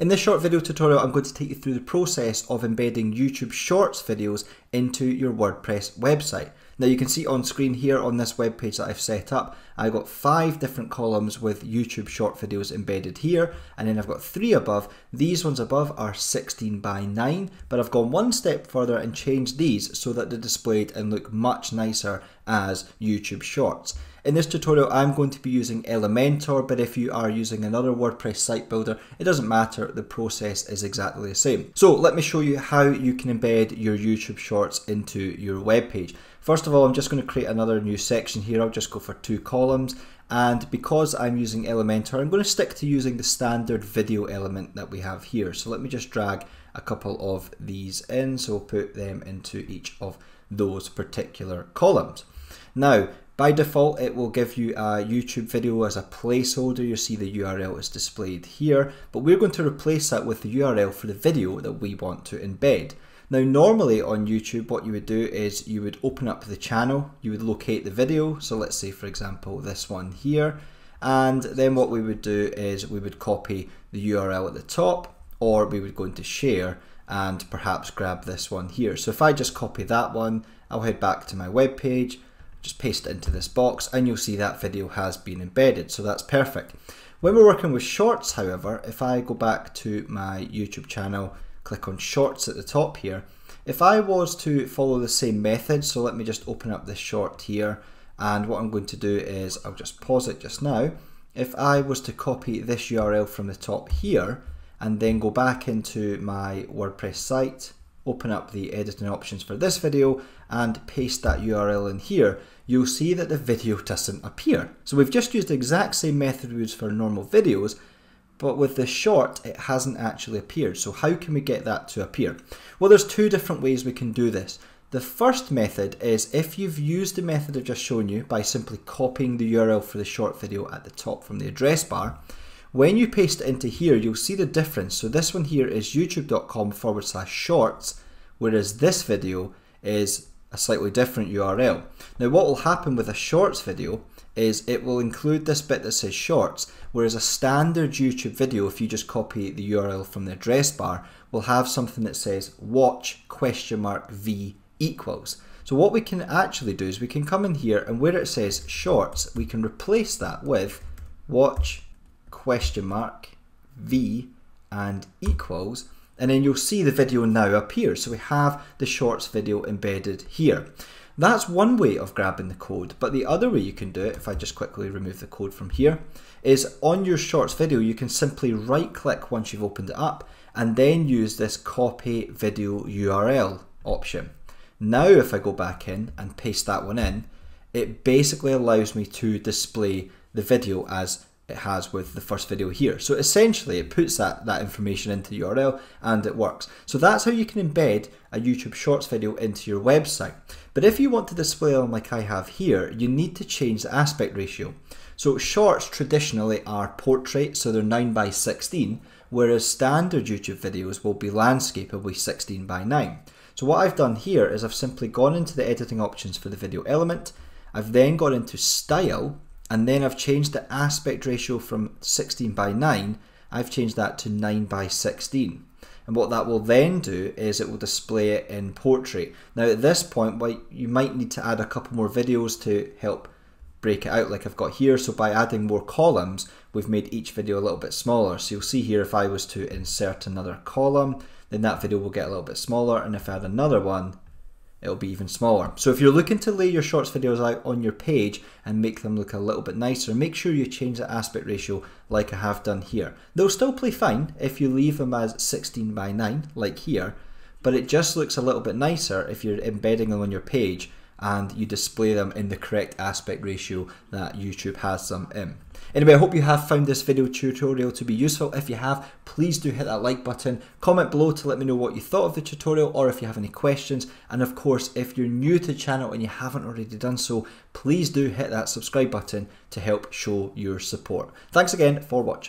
In this short video tutorial, I'm going to take you through the process of embedding YouTube Shorts videos into your WordPress website. Now you can see on screen here on this web page that I've set up, I've got 5 different columns with YouTube short videos embedded here, and then I've got 3 above. These ones above are 16:9, but I've gone one step further and changed these so that they're displayed and look much nicer as YouTube Shorts. In this tutorial, I'm going to be using Elementor, but if you are using another WordPress site builder, it doesn't matter, the process is exactly the same. So let me show you how you can embed your YouTube Shorts into your web page. First of all, I'm just going to create another new section here. I'll just go for 2 columns. And because I'm using Elementor, I'm going to stick to using the standard video element that we have here. So let me just drag a couple of these in. So we'll put them into each of those particular columns. Now, by default, it will give you a YouTube video as a placeholder. You see the URL is displayed here, but we're going to replace that with the URL for the video that we want to embed. Now, normally on YouTube, what you would do is you would open up the channel, you would locate the video. So let's say, for example, this one here. And then what we would do is we would copy the URL at the top, or we would go into share and perhaps grab this one here. So if I just copy that one, I'll head back to my web page. Just paste it into this box and you'll see that video has been embedded. So that's perfect. When we're working with shorts, however, if I go back to my YouTube channel, click on shorts at the top here, if I was to follow the same method, so let me just open up this short here. And what I'm going to do is I'll just pause it just now. If I was to copy this URL from the top here and then go back into my WordPress site, open up the editing options for this video and paste that URL in here, you'll see that the video doesn't appear. So we've just used the exact same method we use for normal videos, but with the short, it hasn't actually appeared. So how can we get that to appear? Well, there's 2 different ways we can do this. The first method is if you've used the method I've just shown you by simply copying the URL for the short video at the top from the address bar, when you paste it into here, you'll see the difference. So this one here is youtube.com/shorts, whereas this video is a slightly different URL. Now what will happen with a shorts video is it will include this bit that says shorts, whereas a standard YouTube video, if you just copy the URL from the address bar, will have something that says watch?v=. So what we can actually do is we can come in here and where it says shorts, we can replace that with watch?v=, and then you'll see the video now appear. So we have the shorts video embedded here. That's one way of grabbing the code, but the other way you can do it, if I just quickly remove the code from here, is on your shorts video, you can simply right click once you've opened it up and then use this copy video URL option. Now, if I go back in and paste that one in, it basically allows me to display the video as it has with the first video here. So essentially it puts that information into the URL and it works. So that's how you can embed a YouTube Shorts video into your website. But if you want to display them like I have here, you need to change the aspect ratio. So shorts traditionally are portrait, so they're 9:16, whereas standard YouTube videos will be landscape, will be 16:9. So what I've done here is I've simply gone into the editing options for the video element. I've then gone into style, and then I've changed the aspect ratio from 16:9, I've changed that to 9:16. And what that will then do is it will display it in portrait. Now at this point, you might need to add a couple more videos to help break it out like I've got here. So by adding more columns, we've made each video a little bit smaller. So you'll see here if I was to insert another column, then that video will get a little bit smaller. And if I add another one, it'll be even smaller. So if you're looking to lay your shorts videos out on your page and make them look a little bit nicer, make sure you change the aspect ratio like I have done here. They'll still play fine if you leave them as 16:9 like here, but it just looks a little bit nicer if you're embedding them on your page and you display them in the correct aspect ratio that YouTube has them in. Anyway, I hope you have found this video tutorial to be useful. If you have, please do hit that like button, comment below to let me know what you thought of the tutorial or if you have any questions. And of course, if you're new to the channel and you haven't already done so, please do hit that subscribe button to help show your support. Thanks again for watching.